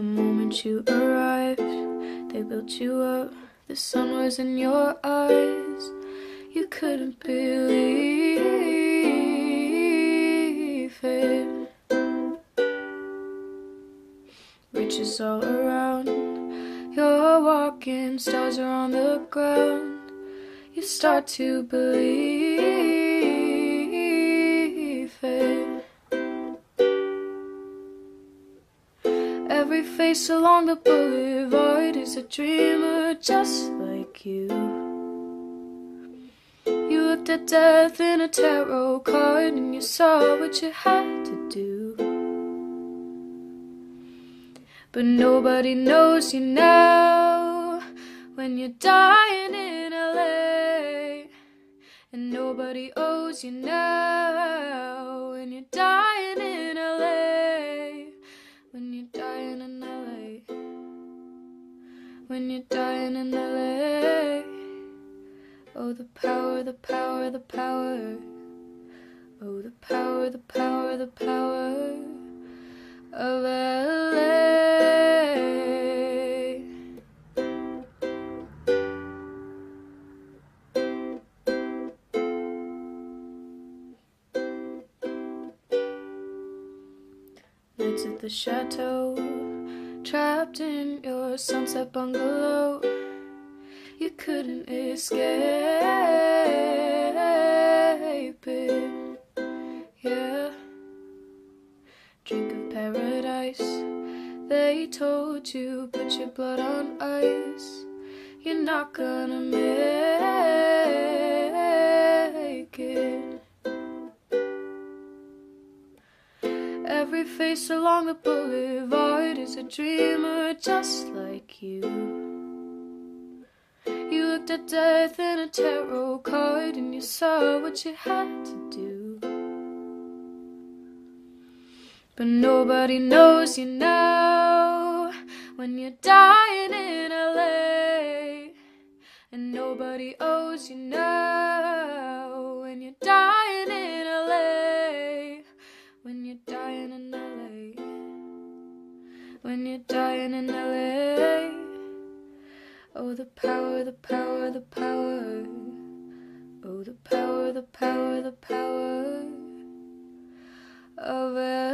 The moment you arrived, they built you up. The sun was in your eyes. You couldn't believe it. Riches all around, you're walking, stars are on the ground. You start to believe it. Every face along the boulevard is a dreamer just like you. You looked at death in a tarot card and you saw what you had to do. But nobody knows you now when you're dying in LA. And nobody owes you now when you're dying in LA. When you're dying in LA. When you're dying in LA. Oh, the power, the power, the power. Oh, the power, the power, the power of LA. Nights at the Chateau, trapped in your sunset bungalow. You couldn't escape it, yeah. Drink of paradise, they told you, put your blood on ice. You're not gonna make it. Every face along the boulevard is a dreamer just like you. You looked at death in a tarot card and you saw what you had to do. But nobody knows you now when you're dying in LA. And nobody owes you now when you're dying in LA. When you're dying in LA. When you're dying in LA. Oh, the power, the power, the power. Oh, the power, the power, the power of